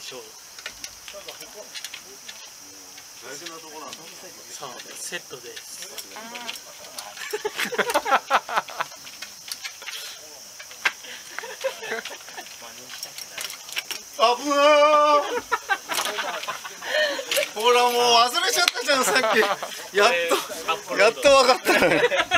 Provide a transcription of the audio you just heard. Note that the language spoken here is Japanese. しょう。大事なところなんだ。そうセットです。危なー。ほらもう忘れちゃったじゃんさっき。やっと分かった。